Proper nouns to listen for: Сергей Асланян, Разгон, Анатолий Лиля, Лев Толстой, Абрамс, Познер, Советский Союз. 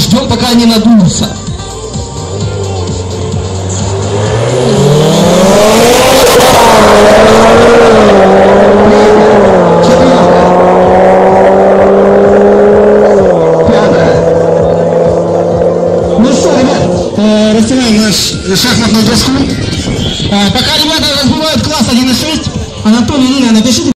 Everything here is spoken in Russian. ждем, пока они надуются. Ну что, ребят, расстилаем наш шахматную доску. Пока ребята разбивают класс 1.6, Анатолий Лиля, напишите.